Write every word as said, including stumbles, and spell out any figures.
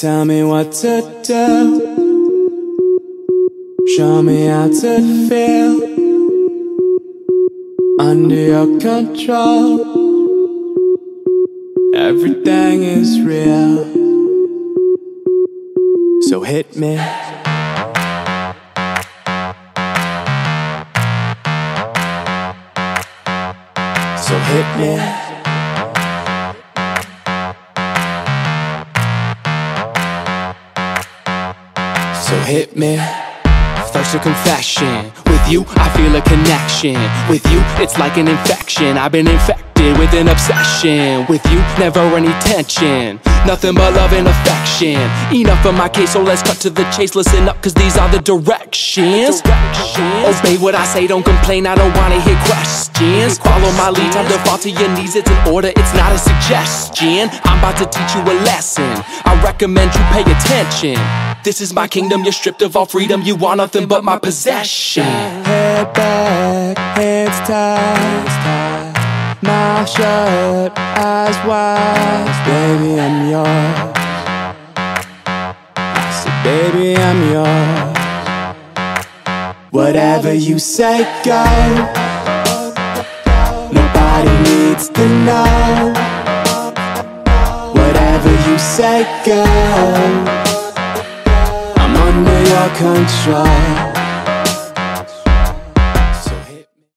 Tell me what to do, show me how to feel. Under your control, everything is real. So hit me. So hit me. So hit me. First a confession, with you I feel a connection. With you it's like an infection. I've been infected with an obsession. With you never any tension, nothing but love and affection. Enough of my case, so let's cut to the chase. Listen up, cause these are the directions, directions. Obey what I say, don't complain, I don't wanna hear questions. Follow my lead, time to fall to your knees. It's an order, it's not a suggestion. I'm about to teach you a lesson, I recommend you pay attention. This is my kingdom, you're stripped of all freedom. You want nothing but my possession. Head back, hands tied, mouth shut, eyes wide. Baby, I'm yours. I said, baby, I'm yours. Whatever you say, go. Nobody needs to know. Whatever you say, go. Under your control.